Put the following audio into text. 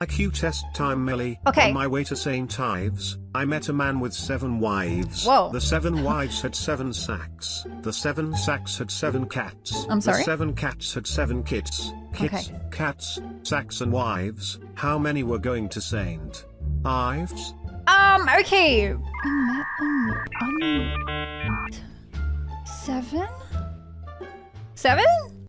A Q test time, Millie. Okay. On my way to St. Ives, I met a man with 7 wives. Whoa. The 7 wives had 7 sacks. The 7 sacks had 7 cats. I'm sorry? The 7 cats had 7 kits. Kits, okay. Cats, sacks and wives. How many were going to St. Ives? Okay. I met 7? 7?